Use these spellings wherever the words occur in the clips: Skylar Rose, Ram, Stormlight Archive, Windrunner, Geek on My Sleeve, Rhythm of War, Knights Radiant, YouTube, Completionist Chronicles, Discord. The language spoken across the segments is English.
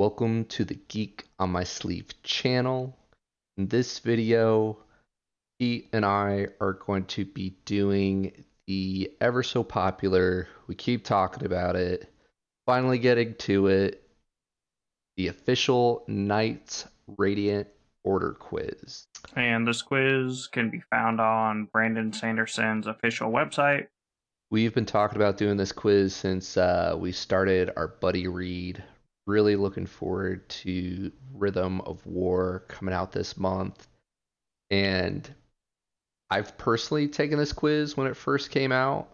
Welcome to the Geek on My Sleeve channel. In this video, Pete and I are going to be doing the ever so popular, we keep talking about it, finally getting to it, the official Knights Radiant order quiz. And this quiz can be found on Brandon Sanderson's official website. We've been talking about doing this quiz since we started our buddy read. Really looking forward to Rhythm of War coming out this month. And I've personally taken this quiz when it first came out,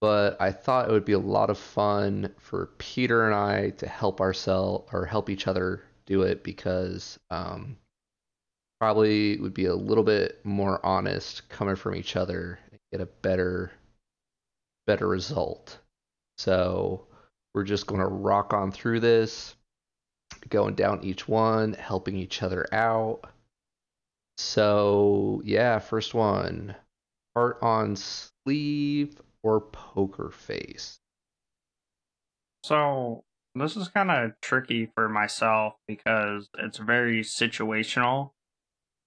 but I thought it would be a lot of fun for Peter and I to help each other do it, because probably would be a little bit more honest coming from each other and get a better result. So we're just going to rock on through this, going down each one, helping each other out. So, yeah, first one, heart on sleeve or poker face? So, this is kind of tricky for myself because it's very situational.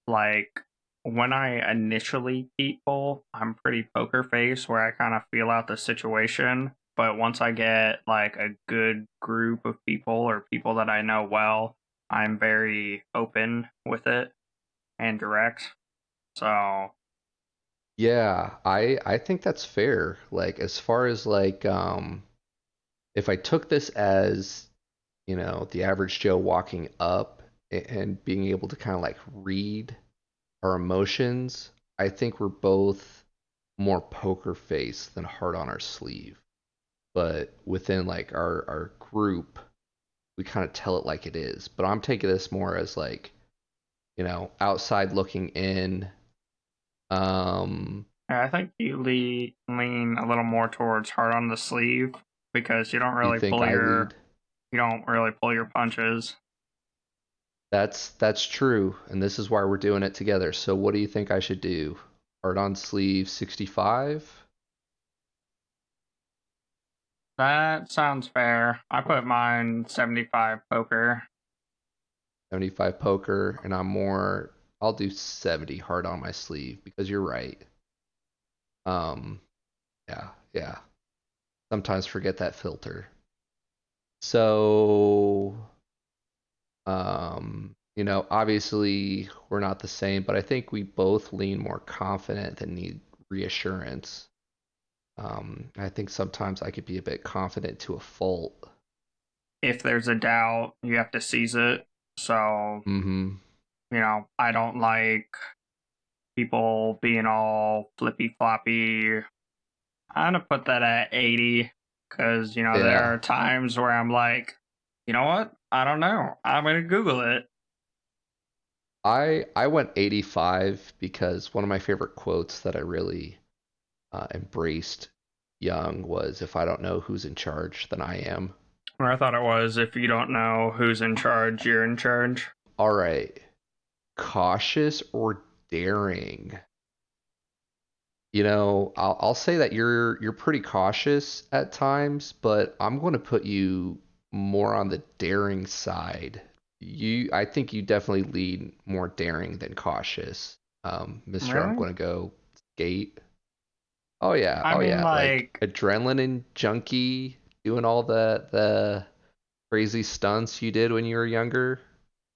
Like, when I initially people, I'm pretty poker face where I kind of feel out the situation. But once I get like a good group of people or people that I know well, I'm very open with it and direct. So yeah, I think that's fair. Like, as far as like if I took this as, you know, the average Joe walking up and being able to kind of like read our emotions, I think we're both more poker face than heart on our sleeve. But within like our group, we kind of tell it like it is. But I'm taking this more as like, you know, outside looking in. I think you lean a little more towards heart on the sleeve because you don't really pull your punches. That's true, and this is why we're doing it together. So what do you think I should do? Heart on sleeve 65. That sounds fair. I put mine 75 poker. 75 poker, and I'm more, I'll do 70 heart on my sleeve, because you're right. Yeah. Sometimes forget that filter. So, you know, obviously we're not the same, but I think we both lean more confident than need reassurance. I think sometimes I could be a bit confident to a fault. If there's a doubt, you have to seize it. So, You know, I don't like people being all flippy-floppy. I'm going to put that at 80 because, you know, There are times where I'm like, you know what? I don't know. I'm going to Google it. I went 85 because one of my favorite quotes that I really embraced young was, if I don't know who's in charge, then I am. Or I thought it was, if you don't know who's in charge, you're in charge. All right. Cautious or daring? You know, I'll say that you're pretty cautious at times, but I'm going to put you more on the daring side. I think you definitely lead more daring than cautious. Mr. Really? I'm going to go skate. Oh yeah, like adrenaline junkie, doing all the crazy stunts you did when you were younger.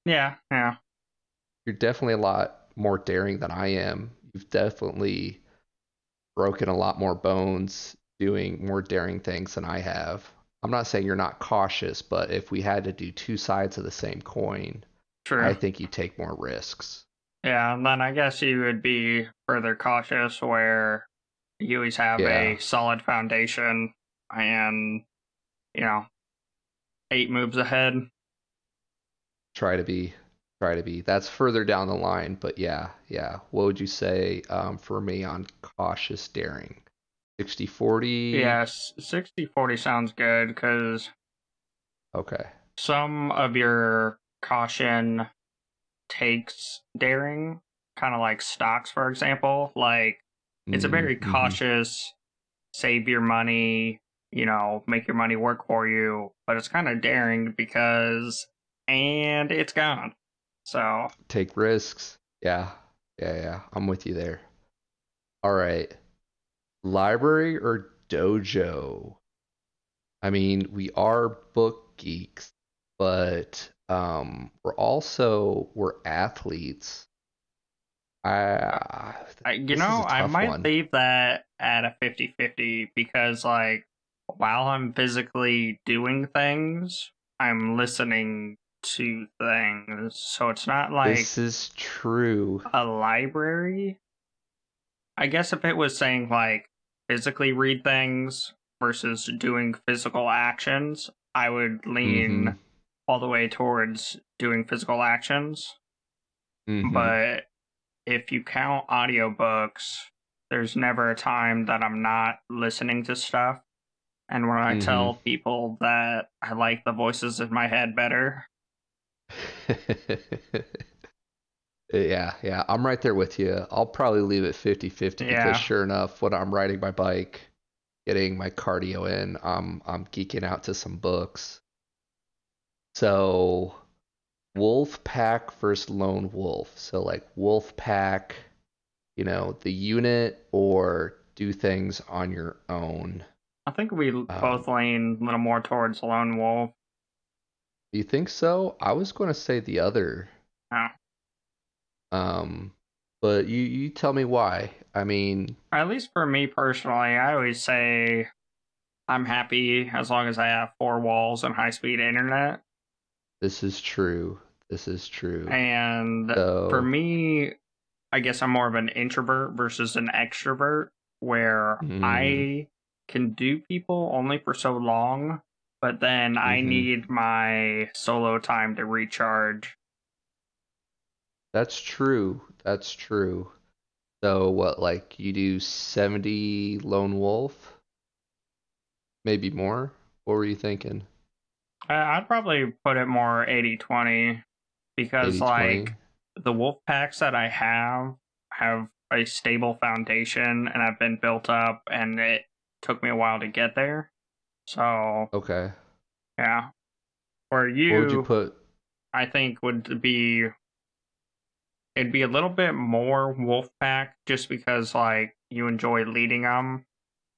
Yeah. You're definitely a lot more daring than I am. You've definitely broken a lot more bones doing more daring things than I have. I'm not saying you're not cautious, but if we had to do two sides of the same coin, true, I think you take more risks. Yeah, and then I guess you would be further cautious where you always have a solid foundation and, you know, 8 moves ahead. Try to be. That's further down the line, but yeah. What would you say for me on cautious daring? 60-40? Yes, 60-40 sounds good because some of your caution takes daring, kind of like stocks, for example, like it's a very cautious, save your money, you know, make your money work for you. But it's kind of daring because and it's gone. So take risks. Yeah. Yeah, yeah. I'm with you there. All right. Library or dojo? I mean, we are book geeks, but we're athletes. I might leave that at a 50-50 because, like, while I'm physically doing things, I'm listening to things. So it's not like this is true. A library. I guess if it was saying like physically read things versus doing physical actions, I would lean all the way towards doing physical actions. But if you count audiobooks, there's never a time that I'm not listening to stuff. And when I tell people that I like the voices in my head better. Yeah, I'm right there with you. I'll probably leave it 50-50 because sure enough, when I'm riding my bike, getting my cardio in, I'm geeking out to some books. So wolf pack versus lone wolf. So like wolf pack, you know, the unit, or do things on your own. I think we both lean a little more towards lone wolf. You think so? I was going to say the other. Oh. But you tell me why. I mean, at least for me personally, I always say I'm happy as long as I have four walls and high-speed internet. This is true. This is true. And so, for me, I guess I'm more of an introvert versus an extrovert, where I can do people only for so long, but then I need my solo time to recharge. That's true. That's true. So what, like you do 70 lone wolf? Maybe more? What were you thinking? I'd probably put it more 80-20 because 80/20. Like the wolf packs that I have a stable foundation and I've been built up, and it took me a while to get there. So okay, yeah. For you, what would you put? I think it'd be a little bit more Wolfpack, just because like you enjoy leading them,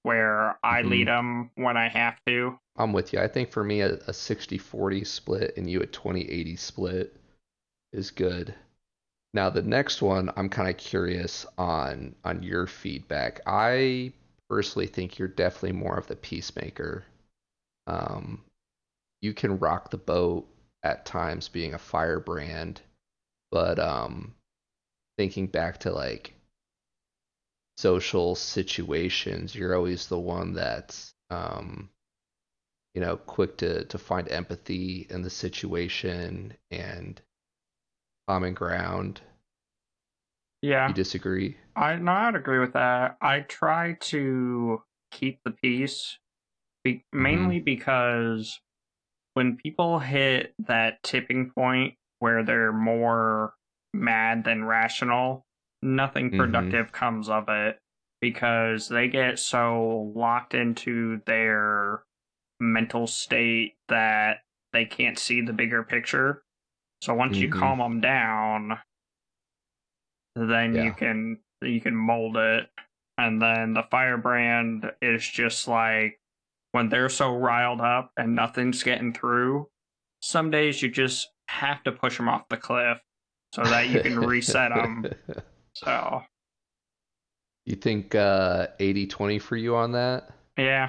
where I lead them when I have to. I'm with you. I think for me, a 60-40 split and you a 20-80 split is good. Now the next one, I'm kind of curious on your feedback. I personally think you're definitely more of the peacemaker. You can rock the boat at times being a firebrand, but thinking back to like social situations, you're always the one that's you know, quick to find empathy in the situation and common ground. Yeah. You disagree? I'd agree with that. I try to keep the peace, mainly because when people hit that tipping point where they're more mad than rational, nothing productive comes of it, because they get so locked into their mental state that they can't see the bigger picture. So once you calm them down, then you can mold it. And then the firebrand is just like when they're so riled up and nothing's getting through, some days you just have to push them off the cliff so that you can reset them. So you think 80-20 for you on that? Yeah.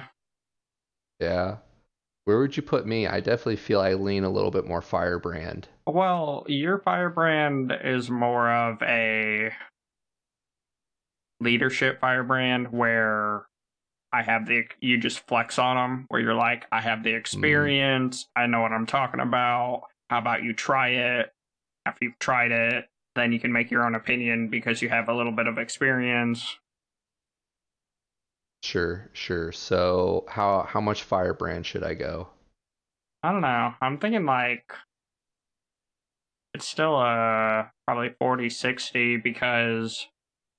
Where would you put me? I definitely feel I lean a little bit more firebrand. Well, your firebrand is more of a leadership firebrand, where you just flex on them, where you're like, I have the experience. I know what I'm talking about. How about you try it? After you've tried it, then you can make your own opinion because you have a little bit of experience. Sure. So how much firebrand should I go? I don't know. I'm thinking like it's still probably 40-60, because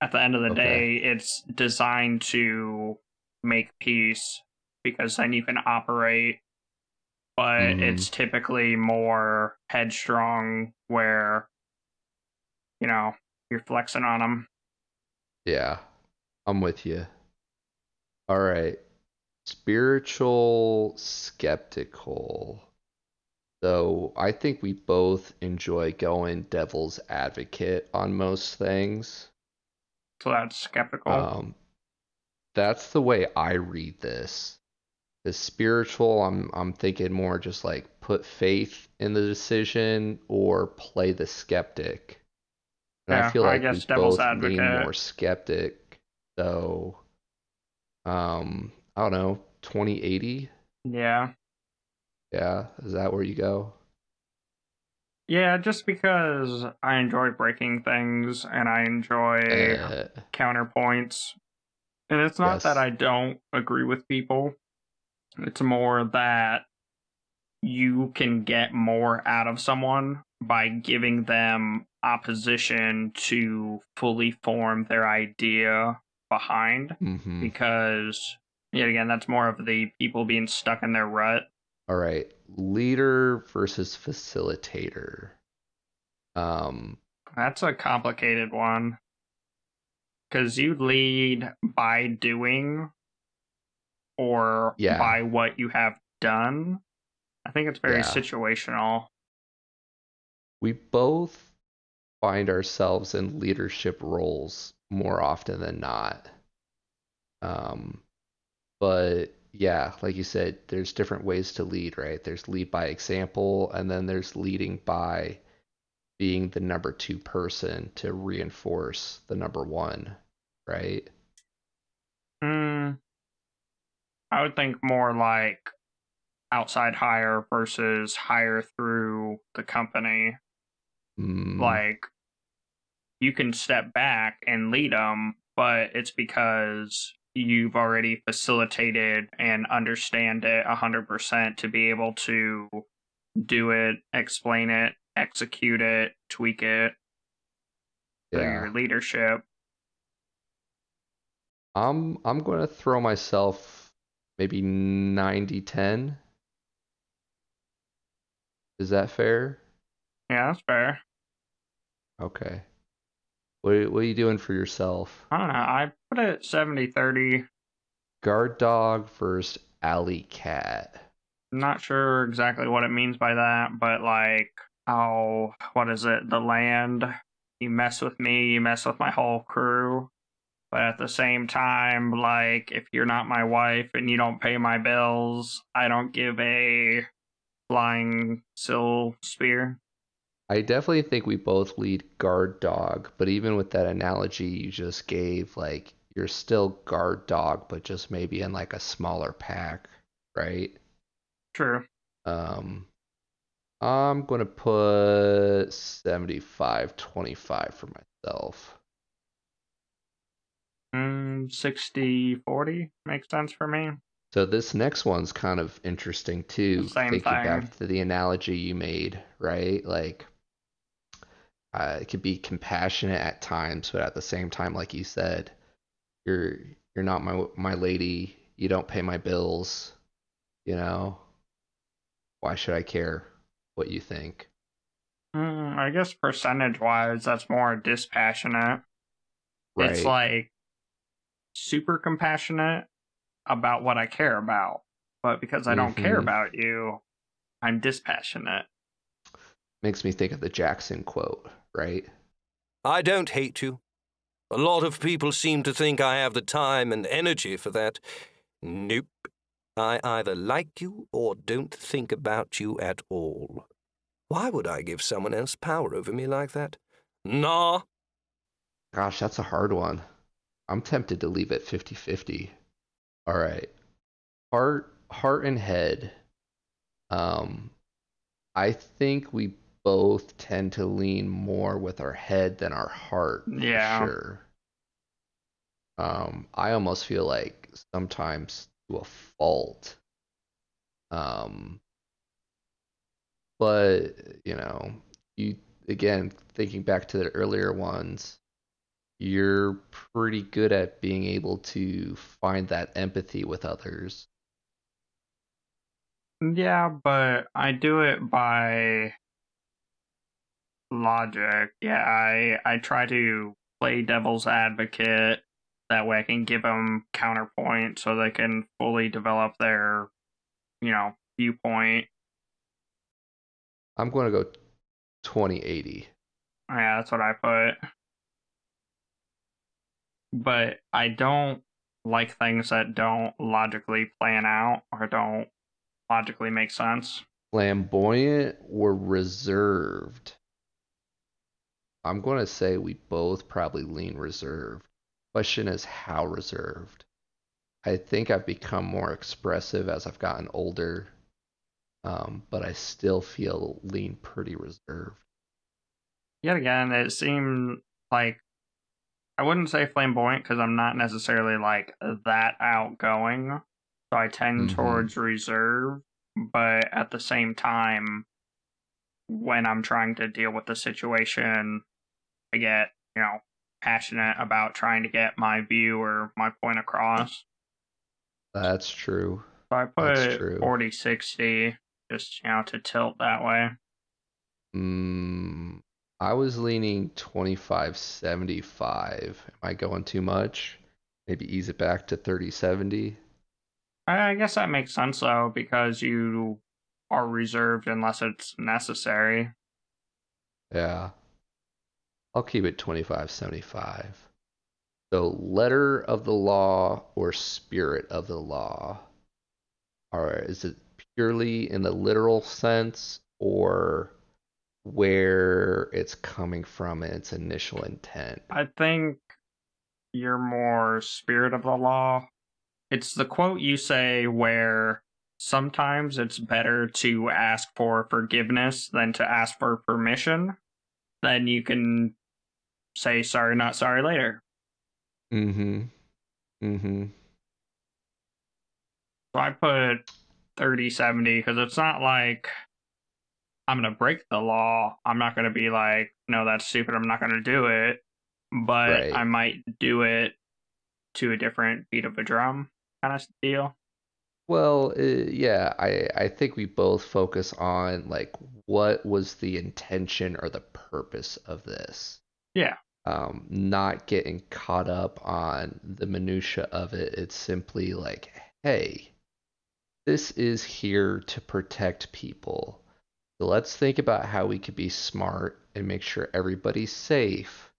at the end of the day, it's designed to make peace, because then you can operate but it's typically more headstrong where, you know, you're flexing on them. Yeah, I'm with you. All right. Spiritual skeptical. So I think we both enjoy going devil's advocate on most things. So that's skeptical. That's the way I read this. The spiritual, I'm thinking more just like put faith in the decision or play the skeptic. And yeah, I feel like I guess we both lean more skeptic. So, I don't know, 2080? Yeah. Yeah, is that where you go? Yeah, just because I enjoy breaking things and I enjoy counterpoints. And it's not that I don't agree with people. It's more that you can get more out of someone by giving them opposition to fully form their idea behind. Mm-hmm. Because, yet again, that's more of the people being stuck in their rut. All right, leader versus facilitator. That's a complicated one. Because you lead by doing or by what you have done. I think it's very situational. We both find ourselves in leadership roles more often than not. But... yeah, like you said, there's different ways to lead, right? There's lead by example, and then there's leading by being the number two person to reinforce the number one, right? I would think more like outside hire versus hire through the company. Like, you can step back and lead them, but it's because... you've already facilitated and understand it 100% to be able to do it, explain it, execute it, tweak it through your leadership. I'm going to throw myself maybe 90-10. Is that fair? Yeah, that's fair. Okay. What are you doing for yourself? I don't know. I put it 70-30. Guard dog versus alley cat. I'm not sure exactly what it means by that, but like, what is it? The land. You mess with me, you mess with my whole crew. But at the same time, like, if you're not my wife and you don't pay my bills, I don't give a flying sill spear. I definitely think we both lead guard dog, but even with that analogy you just gave, like, you're still guard dog, but just maybe in, like, a smaller pack, right? True. I'm going to put 75-25 for myself. 60-40 makes sense for me. So this next one's kind of interesting, too. Thinking back to the analogy you made, right? Like, it could be compassionate at times, but at the same time, like you said, you're not my lady. You don't pay my bills. You know, why should I care what you think? I guess percentage wise, that's more dispassionate. Right. It's like super compassionate about what I care about, but because I don't care about you, I'm dispassionate. Makes me think of the Jackson quote, right? I don't hate you. A lot of people seem to think I have the time and energy for that. Nope. I either like you or don't think about you at all. Why would I give someone else power over me like that? Nah. Gosh, that's a hard one. I'm tempted to leave it 50-50. All right. Heart and head. I think we both tend to lean more with our head than our heart. Yeah. For sure. I almost feel like sometimes to a fault. But, you know, again, thinking back to the earlier ones, you're pretty good at being able to find that empathy with others. Yeah, but I do it by logic. Yeah, I try to play devil's advocate. That way I can give them counterpoint so they can fully develop their, you know, viewpoint. I'm going to go 2080. Yeah, that's what I put. But I don't like things that don't logically plan out or don't logically make sense. Flamboyant or reserved? I'm going to say we both probably lean reserved. Question is how reserved. I think I've become more expressive as I've gotten older, but I still feel lean pretty reserved. Yet again, it seemed like I wouldn't say flamboyant because I'm not necessarily like that outgoing, so I tend towards reserve. But at the same time, when I'm trying to deal with the situation, I get, you know, passionate about trying to get my view or my point across. That's true. So I put 40-60 just, you know, to tilt that way. I was leaning 25-75. Am I going too much? Maybe ease it back to 30-70. I guess that makes sense though, because you are reserved unless it's necessary. Yeah. I'll keep it 25-75. So letter of the law or spirit of the law? Or is it purely in the literal sense or where it's coming from and its initial intent? I think you're more spirit of the law. It's the quote you say where sometimes it's better to ask for forgiveness than to ask for permission. Then you can say sorry, not sorry later. So I put 30-70 because it's not like I'm going to break the law. I'm not going to be like, no, that's stupid. I'm not going to do it. But right. I might do it to a different beat of a drum kind of deal. Well, yeah, I think we both focus on, like, what was the intention or the purpose of this? Yeah. Not getting caught up on the minutia of it. It's simply like, hey, this is here to protect people. So let's think about how we could be smart and make sure everybody's safe.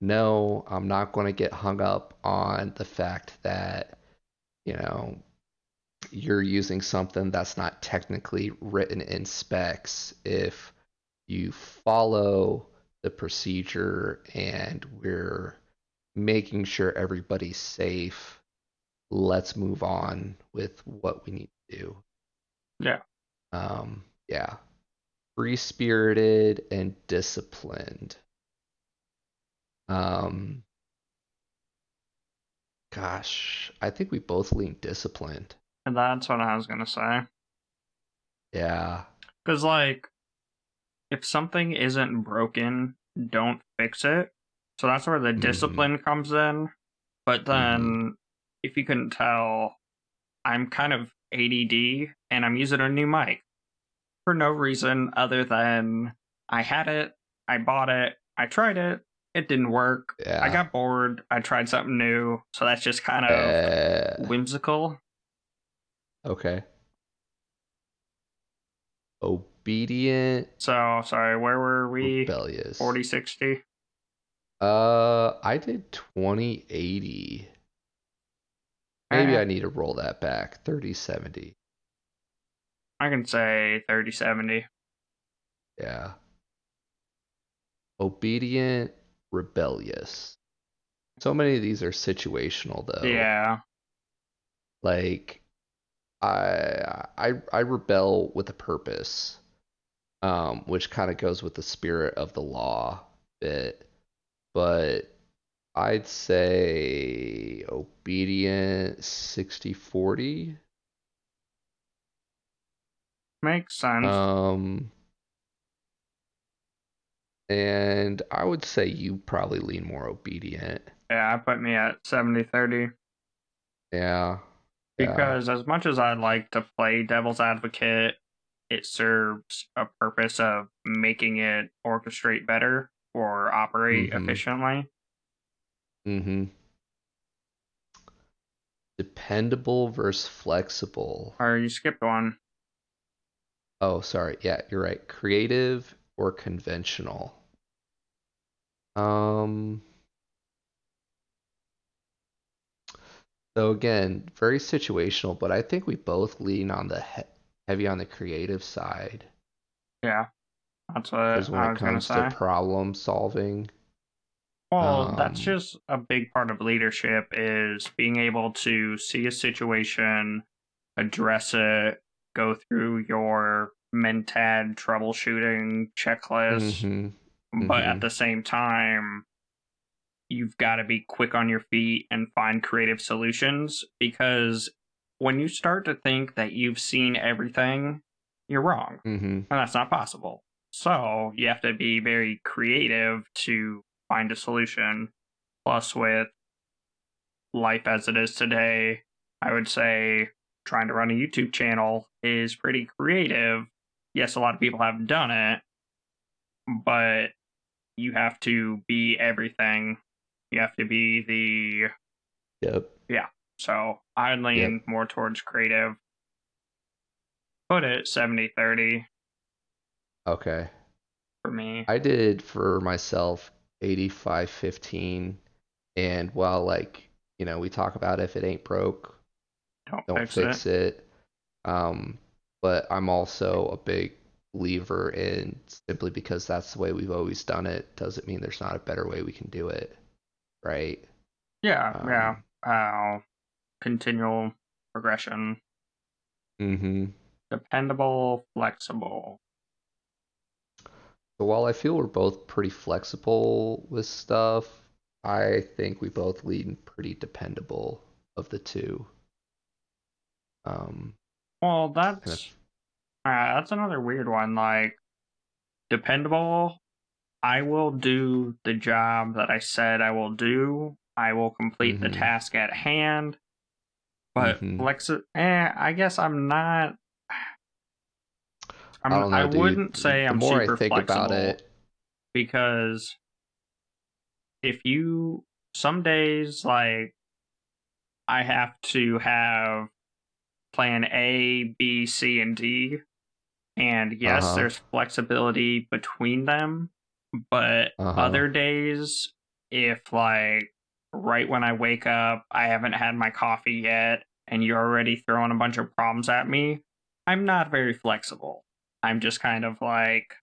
No, I'm not going to get hung up on the fact that, you know, you're using something that's not technically written in specs. If you follow the procedure and we're making sure everybody's safe, let's move on with what we need to do. Yeah. Yeah. Free-spirited and disciplined. Gosh, I think we both lean disciplined. That's what I was going to say. Yeah. Because, like, if something isn't broken, don't fix it. So that's where the discipline comes in. But then, if you couldn't tell, I'm kind of ADD, and I'm using a new mic. For no reason other than I had it, I bought it, I tried it, it didn't work. Yeah. I got bored, I tried something new. So that's just kind of whimsical. Okay. Obedient. So, sorry, where were we? Rebellious. 40-60? I did 20-80. Maybe I need to roll that back. 30-70. I can say 30-70. Yeah. Obedient, rebellious. So many of these are situational, though. Yeah. Like... I rebel with a purpose, which kind of goes with the spirit of the law bit, but I'd say obedient 60-40. Makes sense. And I would say you probably lean more obedient. Yeah, I put me at 70-30. Yeah. Because as much as I like to play devil's advocate, it serves a purpose of making it orchestrate better or operate efficiently. Dependable versus flexible. Or you skipped one. Oh, sorry. Yeah, you're right. Creative or conventional. So again, very situational, but I think we both lean on the heavy on the creative side. Yeah, that's what I was going to say. Because when it comes to problem solving. Well, that's just a big part of leadership, is being able to see a situation, address it, go through your Mentad troubleshooting checklist, but at the same time, you've got to be quick on your feet and find creative solutions, because when you start to think that you've seen everything, you're wrong, and that's not possible. So you have to be very creative to find a solution. Plus, with life as it is today, I would say trying to run a YouTube channel is pretty creative. Yes, a lot of people have done it, but you have to be everything. You have to be the... Yeah, so I lean more towards creative. Put it 70-30. Okay. For me. I did for myself 85-15, and while, like, you know, we talk about if it ain't broke, don't fix it. But I'm also a big believer in, simply because that's the way we've always done it doesn't mean there's not a better way we can do it, right? Continual progression. Dependable, flexible. So while I feel we're both pretty flexible with stuff, I think we both lean pretty dependable of the two. Well, that's another weird one. Like, dependable, I will do the job that I said I will do. I will complete the task at hand. But I guess I'm not... I wouldn't say I'm super flexible, because if you, some days, like, I have to have plan A, B, C, and D, and yes, there's flexibility between them, but other days, if, like, right when I wake up, I haven't had my coffee yet, and you're already throwing a bunch of problems at me, I'm not very flexible. I'm just kind of like,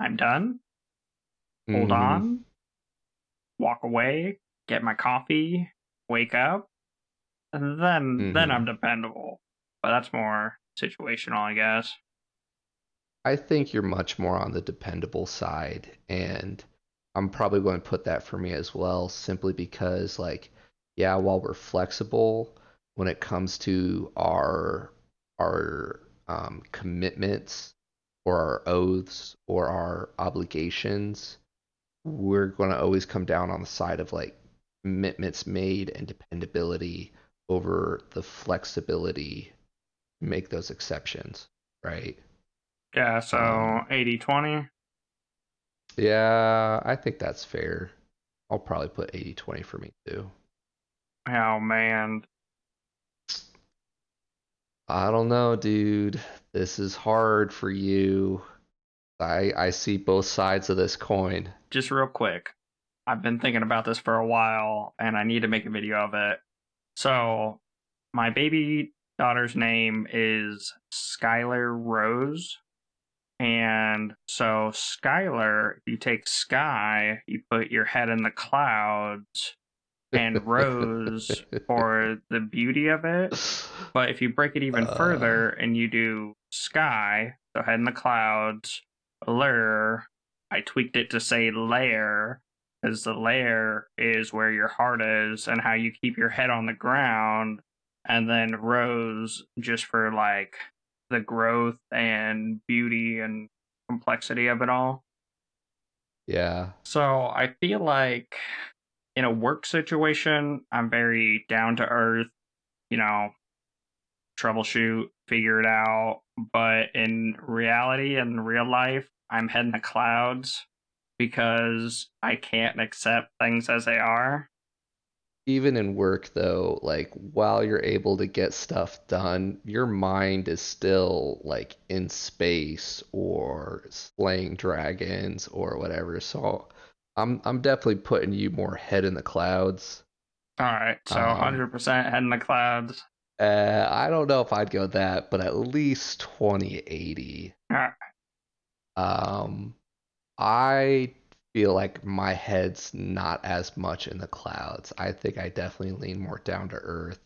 I'm done, hold on, walk away, get my coffee, wake up, and then I'm dependable. But that's more situational, I guess. I think you're much more on the dependable side, and I'm probably going to put that for me as well, simply because, like, yeah, while we're flexible, when it comes to our commitments or our oaths or our obligations, we're going to always come down on the side of, like, commitments made and dependability over the flexibility to make those exceptions, right? Yeah, so 80-20? Yeah, I think that's fair. I'll probably put 80-20 for me too. Oh, man. I don't know, dude. This is hard for you. I see both sides of this coin. Just real quick, I've been thinking about this for a while, and I need to make a video of it. So, my baby daughter's name is Skylar Rose. And so, Skylar, if you take Sky, you put your head in the clouds, and Rose for the beauty of it. But if you break it even further and you do Sky, so head in the clouds, allure, I tweaked it to say lair, because the lair is where your heart is and how you keep your head on the ground. And then Rose, just for, like, the growth and beauty and complexity of it all. Yeah. So I feel like in a work situation, I'm very down to earth, you know, troubleshoot, figure it out. But in reality, in real life, I'm heading to clouds because I can't accept things as they are. Even in work, though, like, while you're able to get stuff done, your mind is still, like, in space or slaying dragons or whatever. So I'm definitely putting you more head in the clouds. All right, so 100% head in the clouds. I don't know if I'd go that, but at least 20/80. All right. I feel like my head's not as much in the clouds. I think I definitely lean more down to earth.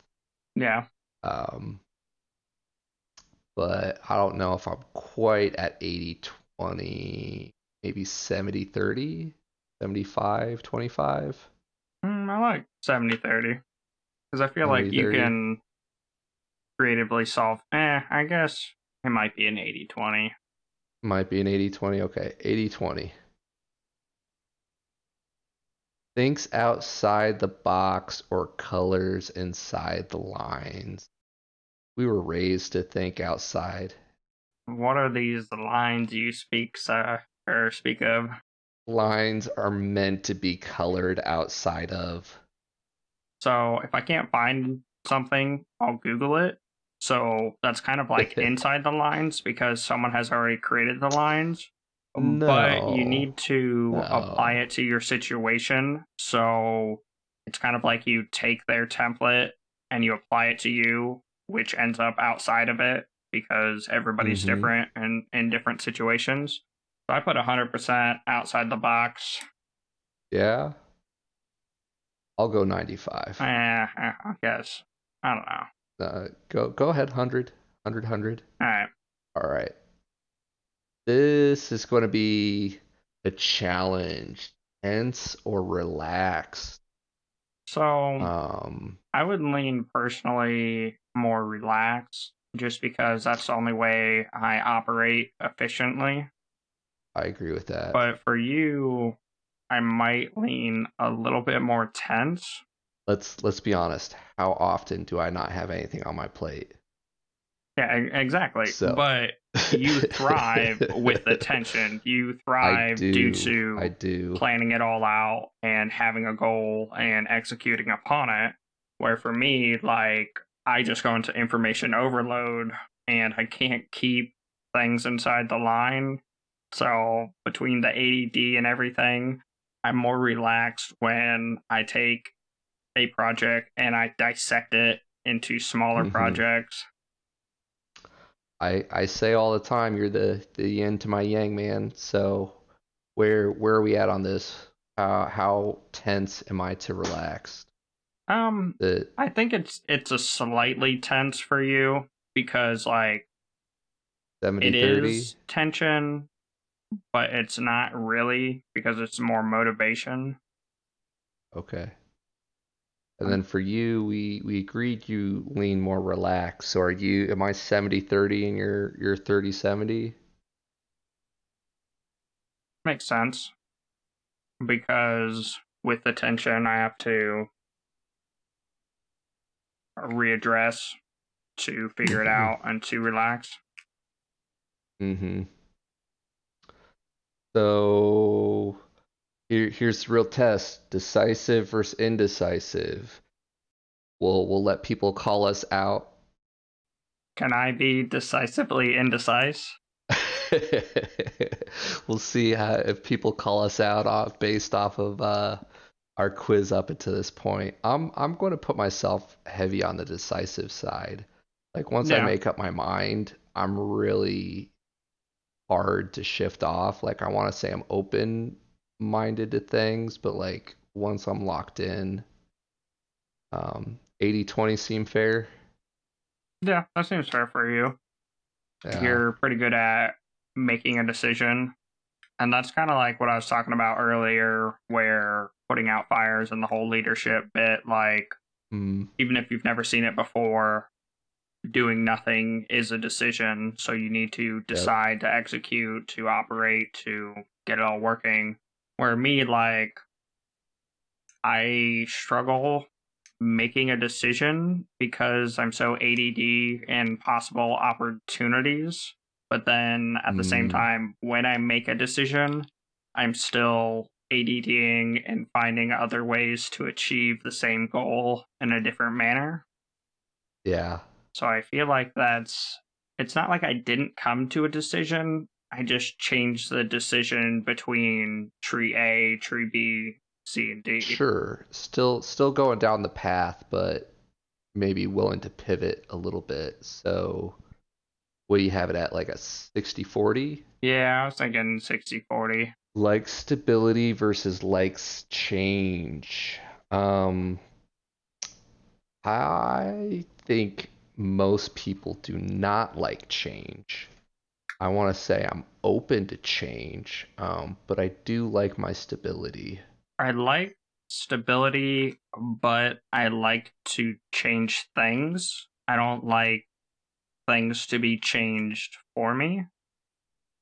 Yeah. But I don't know if I'm quite at 80/20, maybe 70/30, 75/25. I like 70/30 because I feel like you can creatively solve. I guess it might be an 80/20. Might be an 80/20. Okay, 80/20. Thinks outside the box or colors inside the lines. We were raised to think outside. What are these lines you speak of? Lines are meant to be colored outside of. So if I can't find something, I'll Google it. So that's kind of like inside the lines because someone has already created the lines. No, but you need to apply it to your situation. So it's kind of like you take their template and you apply it to you, which ends up outside of it because everybody's different and in different situations. So I put 100% outside the box. Yeah. I'll go 95. I guess. I don't know. Go ahead, 100. All right. This is going to be a challenge. Tense or relaxed? So I would lean personally more relaxed just because that's the only way I operate efficiently. I agree with that. But for you, I might lean a little bit more tense. Let's be honest. How often do I not have anything on my plate? Yeah, exactly. So. But you thrive with the tension. You thrive due to planning it all out and having a goal and executing upon it. Where for me, like, I just go into information overload and I can't keep things inside the line. So between the ADD and everything, I'm more relaxed when I take a project and I dissect it into smaller projects. I say all the time, you're the yin to my yang, man. So where are we at on this? How tense am I to relaxed? I think it's a slightly tense for you because, like, 70, it 30. Is tension. But it's not really because it's more motivation. Okay. And then for you, we agreed you lean more relaxed. So are you, am I 70/30 and you're 30/70? Makes sense. Because with the tension, I have to readdress to figure it out and to relax. So here's the real test: decisive versus indecisive. We'll let people call us out. Can I be decisively indecisive? We'll see if people call us out based off of our quiz up until this point. I'm going to put myself heavy on the decisive side. Like, once I make up my mind, I'm really hard to shift off. Like, I want to say I'm open-minded to things, but, like, once I'm locked in, 80/20 seem fair. Yeah, that seems fair for you. Yeah. You're pretty good at making a decision, and that's kind of like what I was talking about earlier, where putting out fires and the whole leadership bit, like, even if you've never seen it before, doing nothing is a decision, so you need to decide to execute, to operate, to get it all working. Where me, like, I struggle making a decision because I'm so ADD in possible opportunities. But then at the same time, when I make a decision, I'm still ADDing and finding other ways to achieve the same goal in a different manner. Yeah. So I feel like that's, it's not like I didn't come to a decision. I just changed the decision between tree A, tree B, C, and D. Sure. Still going down the path, but maybe willing to pivot a little bit. So what do you have it at, like a 60-40? Yeah, I was thinking 60-40. Likes stability versus likes change. I think most people do not like change. I want to say I'm open to change, but I do like my stability. I like stability, but I like to change things. I don't like things to be changed for me.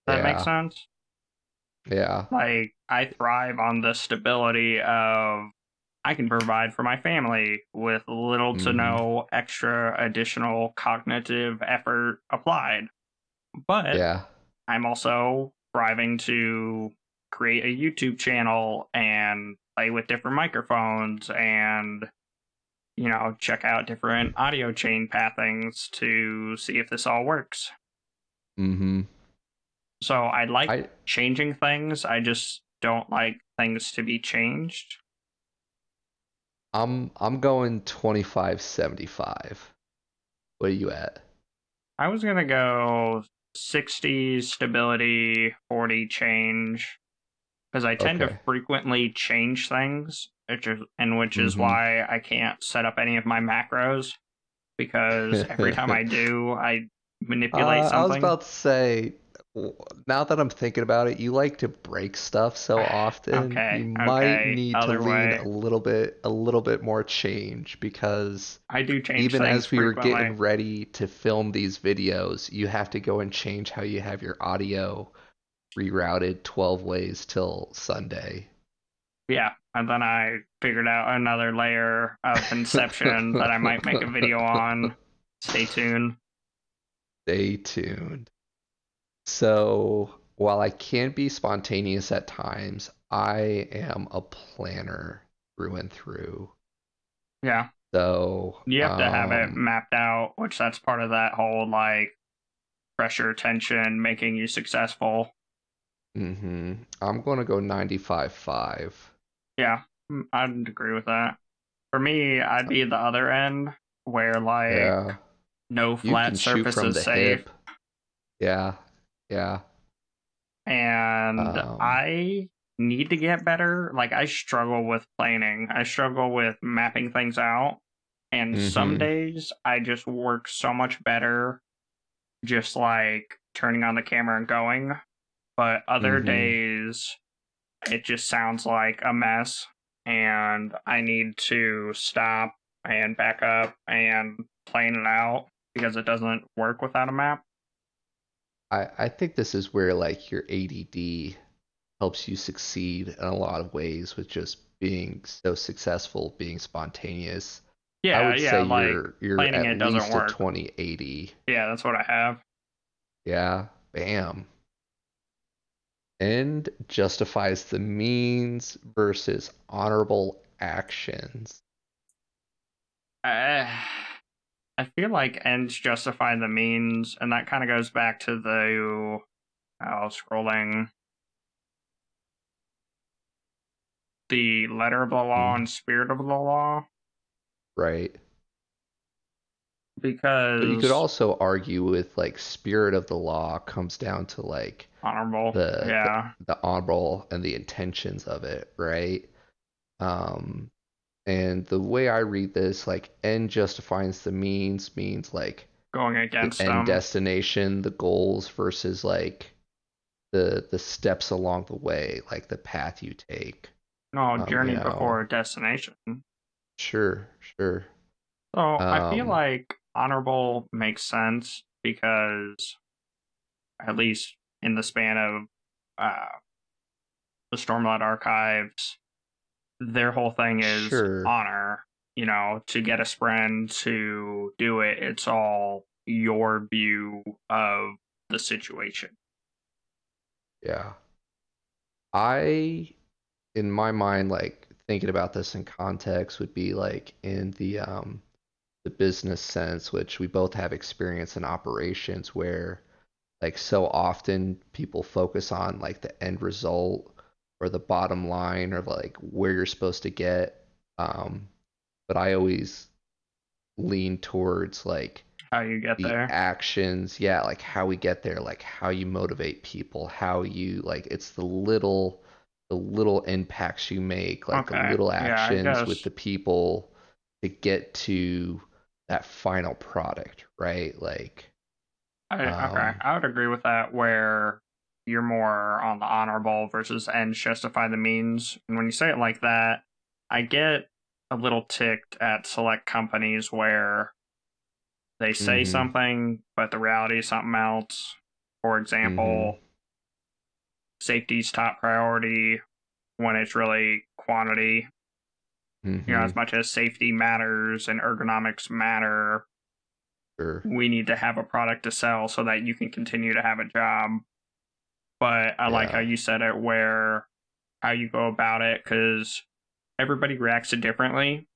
Does that make sense? Yeah. Like, I thrive on the stability of I can provide for my family with little to no extra additional cognitive effort applied. But I'm also striving to create a YouTube channel and play with different microphones and, you know, check out different audio chain pathings to see if this all works. Mm-hmm. So I like changing things. I just don't like things to be changed. I'm going 25-75. What are you at? I was going to go 60 stability, 40 change, because I tend to frequently change things, which is why I can't set up any of my macros, because every time I do, I manipulate something. I was about to say, now that I'm thinking about it, you like to break stuff so often. You might need to lean a little bit more change, because I do change even as we were getting ready to film these videos, you have to go and change how you have your audio rerouted 12 ways till Sunday. Yeah, and then I figured out another layer of inception that I might make a video on. Stay tuned. Stay tuned. So while I can be spontaneous at times, I am a planner through and through. Yeah. So you have to have it mapped out, which that's part of that whole like pressure, tension, making you successful. Mm-hmm. I'm going to go 95-5. Yeah, I'd agree with that. For me, I'd be the other end where like no flat surface is safe. Hip. Yeah. Yeah. And I need to get better. Like, I struggle with planning. I struggle with mapping things out. And some days I just work so much better just like turning on the camera and going. But other days it just sounds like a mess. And I need to stop and back up and plan it out, because it doesn't work without a map. I think this is where like your ADD helps you succeed in a lot of ways, with just being so successful, being spontaneous. Yeah, I would say like you're planning at it doesn't least work. A 20-80. Yeah, that's what I have. Yeah, bam. End justifies the means versus honorable actions. I feel like ends justify the means, and that kind of goes back to the scrolling. The letter of the law and spirit of the law. Right. Because but you could also argue with like spirit of the law comes down to like honorable. The honorable and the intentions of it, right? And the way I read this, like, end justifies the means like going against the end destination, the goals, versus like the steps along the way, like the path you take. No, journey before destination. Sure. So I feel like honorable makes sense, because at least in the span of the Stormlight Archives, their whole thing is honor. you know, to get a sprint, to do it. It's all your view of the situation. Yeah. I, in my mind, like, thinking about this in context would be, like, in the business sense, which we both have experience in operations where, like, so often people focus on, like, the end result or the bottom line or, like, where you're supposed to get. But I always lean towards, like, how you get there, actions, yeah, like how we get there, like how you motivate people, how you, like, it's the little impacts you make, like, okay, the little actions, yeah, with the people to get to that final product, right? Like, I would agree with that, where you're more on the honorable versus ends justify the means. And when you say it like that, I get a little ticked at select companies where they say mm-hmm. something, but the reality is something else. For example, mm-hmm. safety's top priority when it's really quantity. Mm-hmm. You know, as much as safety matters and ergonomics matter, sure, we need to have a product to sell so that you can continue to have a job. But I like how you said it, where how you go about it, because everybody reacts differently.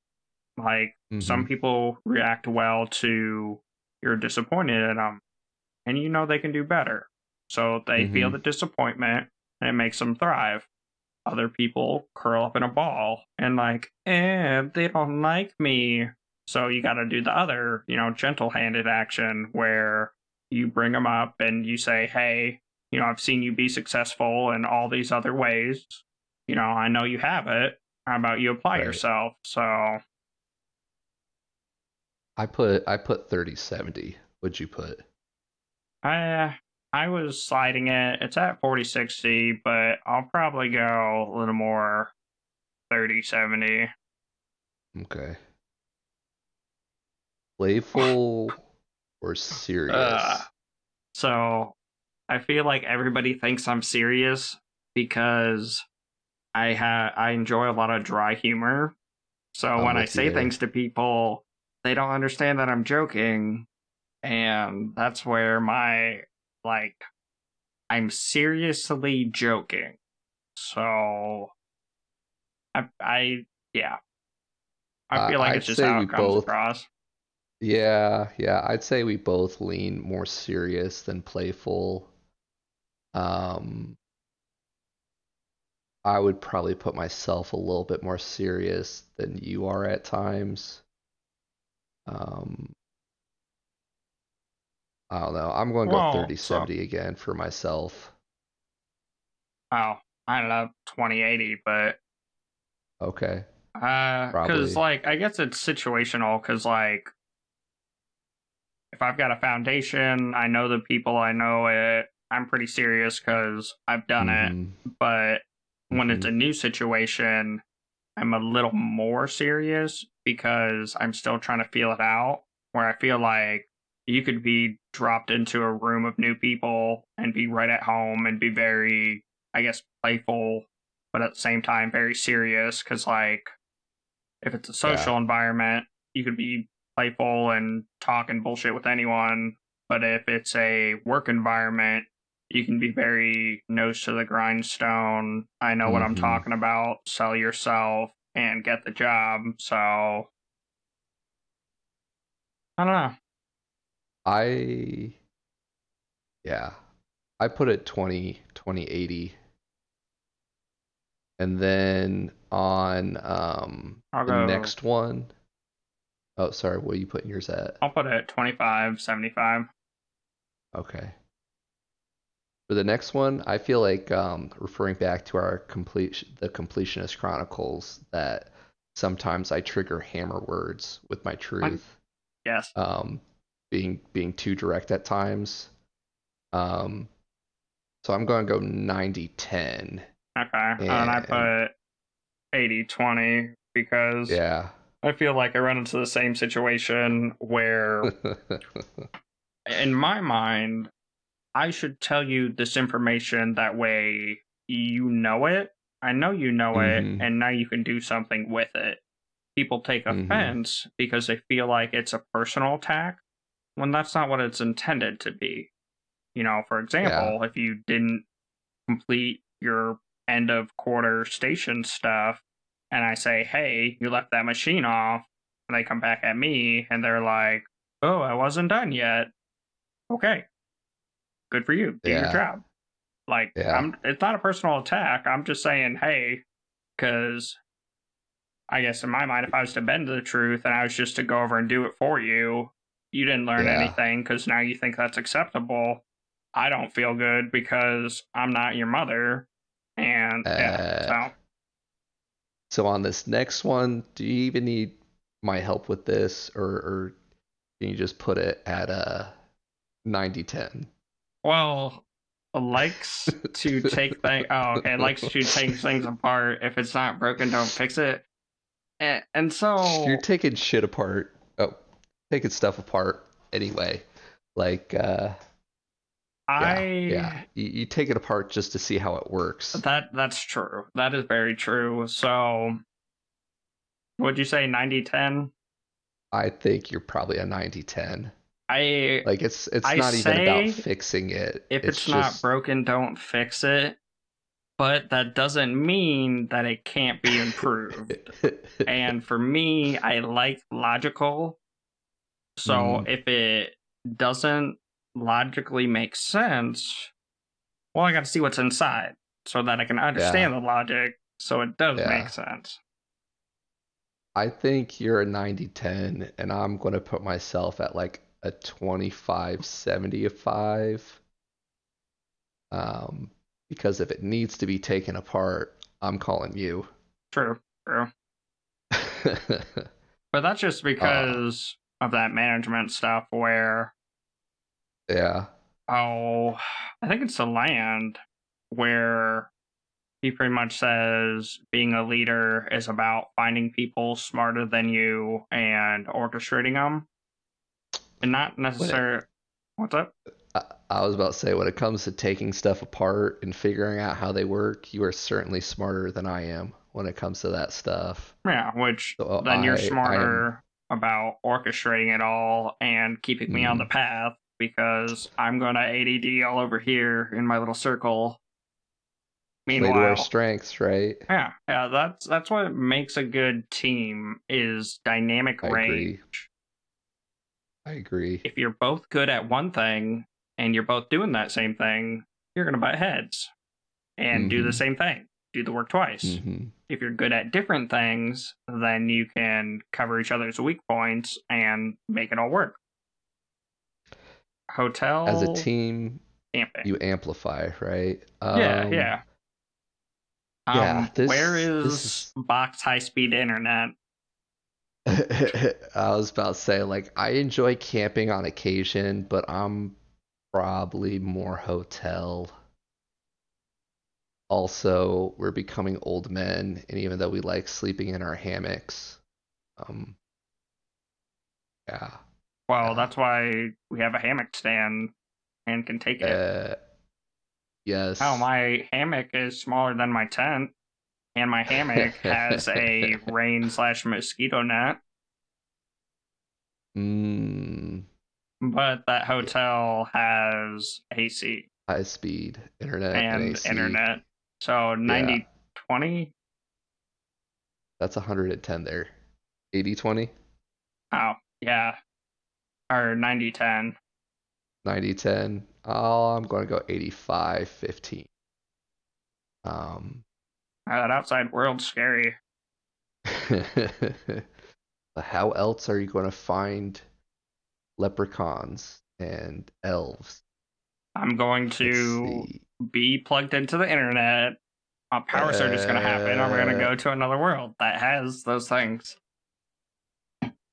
Like, mm-hmm. some people react well to you're disappointed at them, and you know they can do better. So they mm-hmm. feel the disappointment, and it makes them thrive. Other people curl up in a ball, and like, they don't like me. So you got to do the other, you know, gentle-handed action, where you bring them up and you say, hey, you know, I've seen you be successful in all these other ways. You know, I know you have it. How about you apply right. yourself? So... I put 30/70. What'd you put? I was sliding it. It's at 40/60, but I'll probably go a little more 30/70. Okay. Playful or serious? So I feel like everybody thinks I'm serious because I enjoy a lot of dry humor. So when I say things to people, they don't understand that I'm joking, and that's where my, like, I'm seriously joking. So I feel like it's just how it comes across. Yeah, I'd say we both lean more serious than playful. I would probably put myself a little bit more serious than you are at times. I don't know. I'm going to go 30/70 again for myself. Oh, I don't know, 20/80, but okay. Because, like, I guess it's situational. Because, like, if I've got a foundation, I know the people, I know it. I'm pretty serious because I've done it. But when it's a new situation, I'm a little more serious, because I'm still trying to feel it out, where I feel like you could be dropped into a room of new people and be right at home and be very, I guess, playful, but at the same time, very serious. Because, like, if it's a social environment, you could be playful and talk and bullshit with anyone. But if it's a work environment, you can be very nose to the grindstone. I know what I'm talking about. Sell yourself and get the job. So I don't know. I put it 20/80. And then on the next one. Oh, sorry, what are you putting yours at? I'll put it at 25/75. Okay. For the next one, I feel like referring back to our Completionist Chronicles, that sometimes I trigger hammer words with my truth. Yes. Being too direct at times. So I'm going to go 90/10. Okay. And I put 80/20 because I feel like I run into the same situation where in my mind, I should tell you this information, that way you know it. I know you know it, and now you can do something with it. people take offense because they feel like it's a personal attack, when that's not what it's intended to be. You know, for example, if you didn't complete your end of quarter station stuff, and I say, hey, you left that machine off, and they come back at me, and they're like, oh, I wasn't done yet. Okay. Good for you. Do your job. Like, it's not a personal attack. I'm just saying, hey, because I guess in my mind, if I was to bend the truth and I was just to go over and do it for you, you didn't learn anything because now you think that's acceptable. I don't feel good because I'm not your mother. And so on this next one, do you even need my help with this, or can you just put it at a 90-10? Well, likes to take things. Oh, okay. Likes to take things apart. If it's not broken, don't fix it. And so you're taking shit apart. Oh, taking stuff apart anyway. Like, you take it apart just to see how it works. That's true. That is very true. So, would you say 90-10? I think you're probably a 90-10. I like it's not even about fixing it. If it's not broken, don't fix it. But that doesn't mean that it can't be improved. And for me, I like logical. So if it doesn't logically make sense, well, I got to see what's inside so that I can understand the logic so it does make sense. I think you're a 90-10, and I'm going to put myself at like a 25-75. Because if it needs to be taken apart, I'm calling you. True. But that's just because of that management stuff where... Yeah. Oh, I think it's the land where he pretty much says being a leader is about finding people smarter than you and orchestrating them. And not necessarily... What's up? I was about to say, when it comes to taking stuff apart and figuring out how they work, you are certainly smarter than I am when it comes to that stuff. Yeah, which so then you're smarter about orchestrating it all and keeping me on the path, because I'm going to ADD all over here in my little circle. Meanwhile, play to our strengths, right? Yeah, that's what makes a good team is dynamic range. I agree. If you're both good at one thing and you're both doing that same thing, you're going to butt heads and do the same thing. Do the work twice. If you're good at different things, then you can cover each other's weak points and make it all work. Hotel as a team, you amplify, right? Where is Box high-speed internet? I was about to say, like, I enjoy camping on occasion, but I'm probably more hotel. Also, we're becoming old men, and even though we like sleeping in our hammocks, well, that's why we have a hammock stand and can take it. Yes. Oh, my hammock is smaller than my tent, and my hammock has a rain/mosquito net. But that hotel has AC. High-speed internet and AC. Internet. So 90-20? That's 110 there. 80-20? Oh, yeah. Or 90-10. 90-10. Oh, I'm going to go 85-15. That outside world's scary. How else are you going to find leprechauns and elves? I'm going to be plugged into the internet. A power surge is going to happen. I'm going to go to another world that has those things.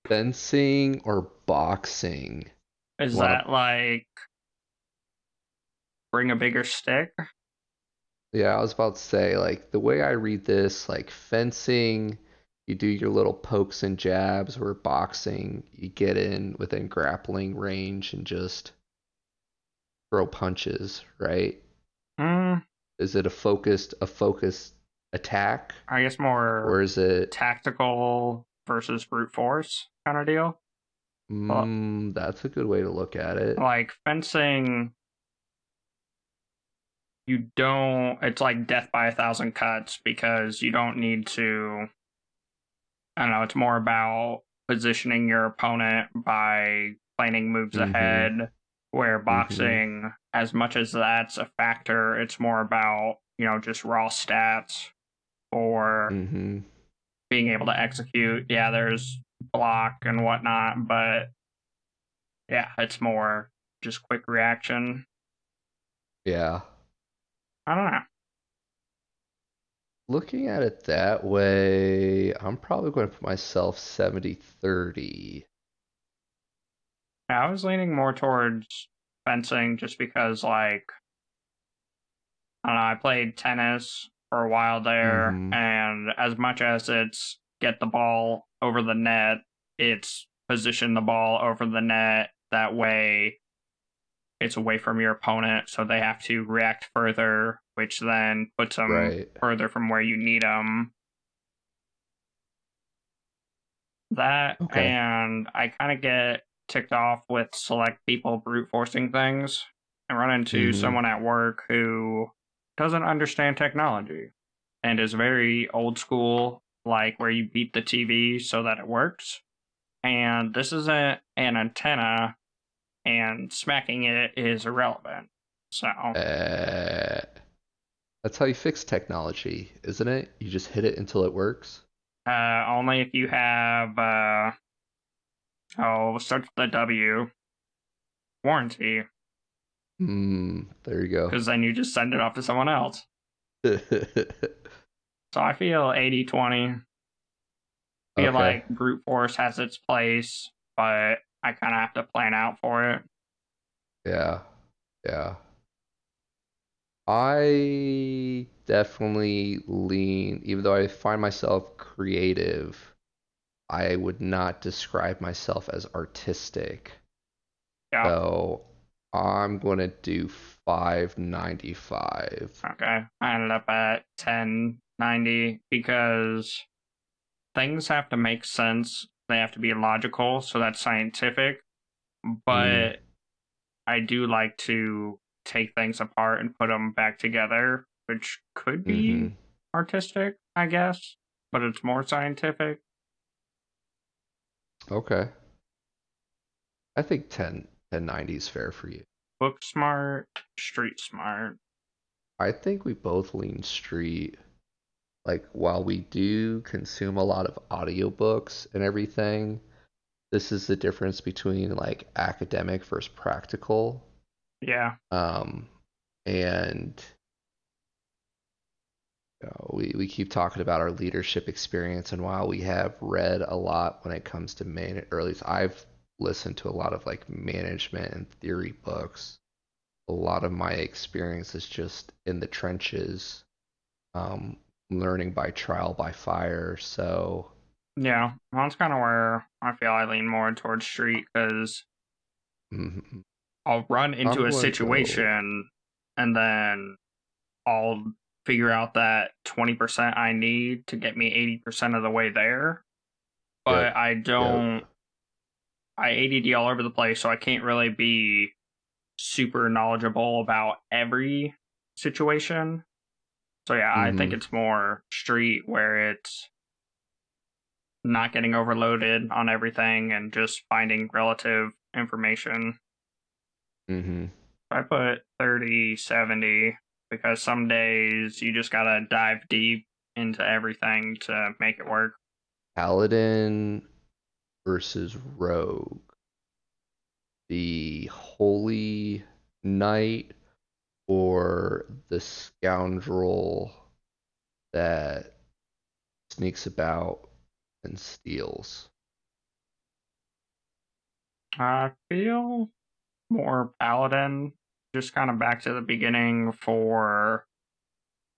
Fencing or boxing? Is that like bring a bigger stick? Yeah, I was about to say, like, the way I read this, like, fencing, you do your little pokes and jabs, or boxing, you get in within grappling range and just throw punches, right? Is it a focused attack? I guess more, or is it tactical versus brute force kind of deal. That's a good way to look at it. Like fencing, you don't, it's like death by 1,000 cuts because you don't need to, I don't know, it's more about positioning your opponent by planning moves ahead, where boxing, as much as that's a factor, it's more about, you know, just raw stats or being able to execute. Yeah, there's block and whatnot, but yeah, it's more just quick reaction. Yeah. I don't know. Looking at it that way, I'm probably going to put myself 70-30. I was leaning more towards fencing just because, like, I don't know, I played tennis for a while there, and as much as it's get the ball over the net, it's position the ball over the net. That way, it's away from your opponent, so they have to react further, which then puts them further from where you need them. That, and I kind of get ticked off with select people brute forcing things and run into someone at work who doesn't understand technology and is very old school, like where you beat the TV so that it works. And this isn't an antenna, and smacking it is irrelevant. So that's how you fix technology, isn't it? You just hit it until it works. Only if you have starts with the W. Warranty. There you go. Because then you just send it off to someone else. So I feel 80-20. I feel like brute force has its place, but I kind of have to plan out for it. Yeah. Yeah. I definitely lean, even though I find myself creative, I would not describe myself as artistic. Yeah. So I'm going to do 595. Okay. I ended up at 1090 because things have to make sense. They have to be logical. So that's scientific. But I do like to take things apart and put them back together, which could be artistic, I guess. But it's more scientific. Okay. I think 1090 is fair for you. Book smart, street smart. I think we both lean street. Like, while we do consume a lot of audiobooks and everything, this is the difference between, like, academic versus practical. Yeah. And you know, we keep talking about our leadership experience, and while we have read a lot when it comes to or at least I've listened to a lot of, like, management and theory books, a lot of my experience is just in the trenches. Learning by trial by fire, so yeah, that's kind of where I feel I lean more towards street, because I'll run into a situation and then I'll figure out that 20% I need to get me 80% of the way there, but I don't I ADD all over the place, so I can't really be super knowledgeable about every situation. So yeah, I think it's more street, where it's not getting overloaded on everything and just finding relative information. I put 30-70 because some days you just gotta dive deep into everything to make it work. Paladin versus rogue. The holy knight or the scoundrel that sneaks about and steals. I feel more paladin, just kind of back to the beginning, for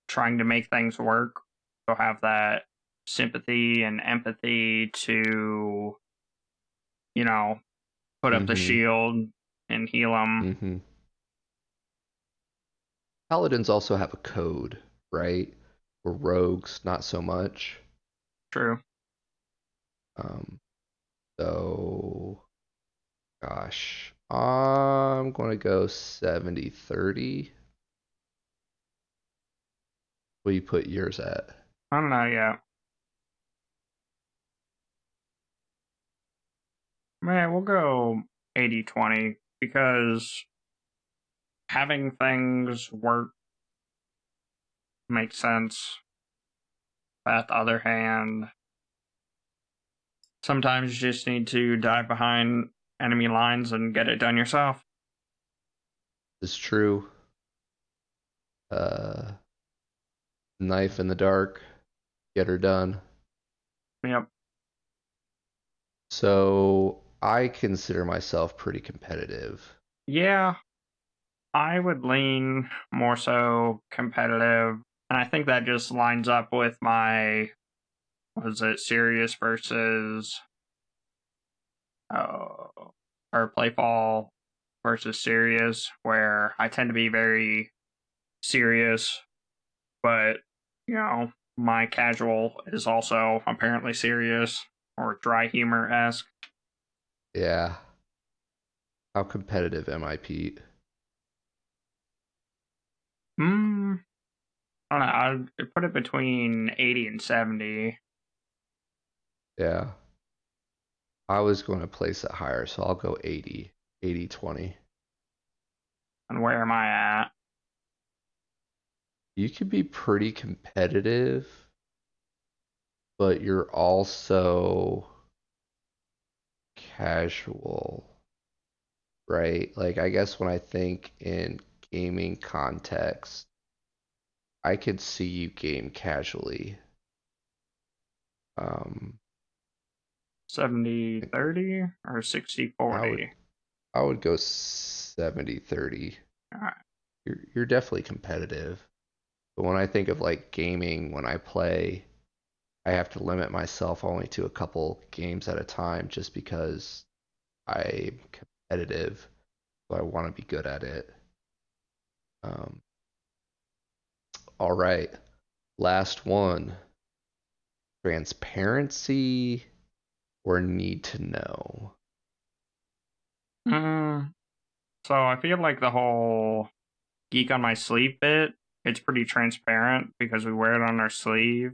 trying to make things work. So have that sympathy and empathy to, you know, put up the shield and heal them. Paladins also have a code, right? Or rogues, not so much. True. So, gosh, I'm going to go 70-30. What do you put yours at? I don't know yet. Man, we'll go 80-20 because having things work makes sense. But on the other hand, sometimes you just need to dive behind enemy lines and get it done yourself. It's true. Knife in the dark, get her done. Yep. So I consider myself pretty competitive. Yeah, I would lean more so competitive, and I think that just lines up with my, was it serious versus or playful versus serious, where I tend to be very serious, but you know, my casual is also apparently serious or dry humor-esque. Yeah. How competitive am I, Pete? I don't know. I'd put it between 80 and 70. Yeah. I was going to place it higher, so I'll go 80. 80-20. And where am I at? You can be pretty competitive, but you're also casual, right? Like, I guess when I think in gaming context, I could see you game casually. 70-30 or 60-40? I would go 70-30. All right. You're definitely competitive. But when I think of like gaming, when I play, I have to limit myself only to a couple games at a time just because I'm competitive, so I want to be good at it. All right, last one. Transparency or need to know? So I feel like the whole Geek on My Sleeve bit, it's pretty transparent because we wear it on our sleeve.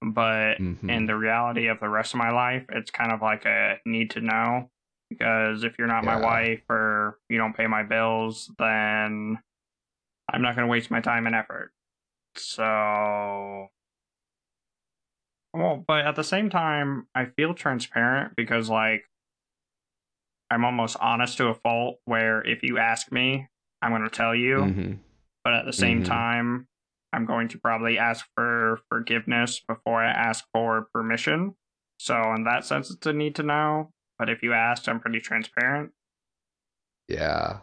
But in the reality of the rest of my life, it's kind of like a need to know, because if you're not my wife or you don't pay my bills, then I'm not going to waste my time and effort. So, well, but at the same time, I feel transparent because like I'm almost honest to a fault where if you ask me, I'm going to tell you. But at the same time, I'm going to probably ask for forgiveness before I ask for permission. So in that sense, it's a need to know. But if you asked, I'm pretty transparent. Yeah.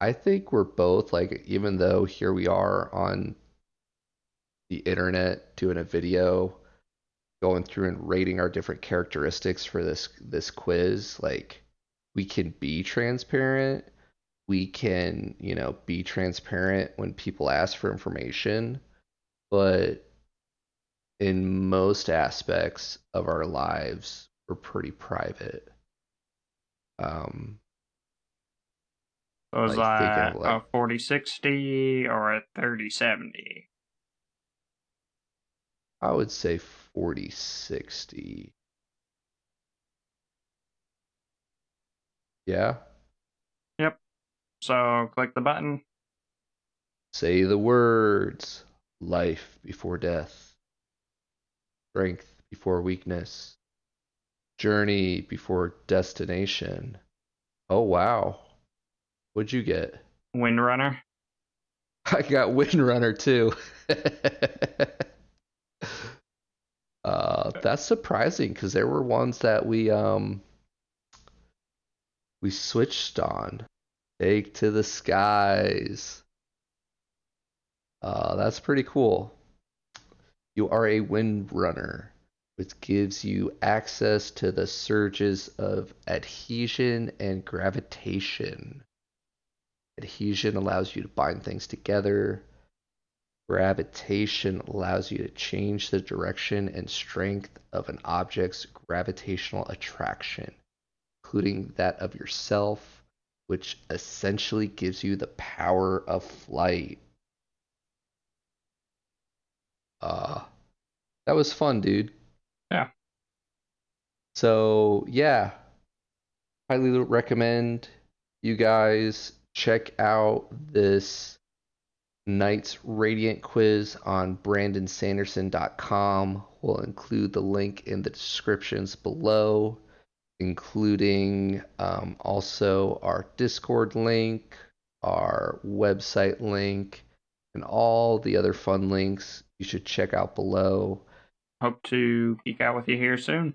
I think we're both, like, even though here we are on the internet doing a video, going through and rating our different characteristics for this quiz, like, we can be transparent. We can, you know, be transparent when people ask for information, but in most aspects of our lives, we're pretty private. Was like that like a 40-60 or a 30-70? I would say 40-60. Yeah. So click the button. Say the words. Life before death. Strength before weakness. Journey before destination. Oh, wow. What'd you get? Windrunner. I got Windrunner, too. That's surprising, because there were ones that we switched on. Take to the skies. That's pretty cool. You are a windrunner, which gives you access to the surges of adhesion and gravitation. Adhesion allows you to bind things together. Gravitation allows you to change the direction and strength of an object's gravitational attraction, including that of yourself, which essentially gives you the power of flight. That was fun, dude. Yeah. So, yeah. Highly recommend you guys check out this Knights Radiant quiz on brandonsanderson.com. We'll include the link in the descriptions below, including also our Discord link, our website link, and all the other fun links you should check out below. Hope to geek out with you here soon.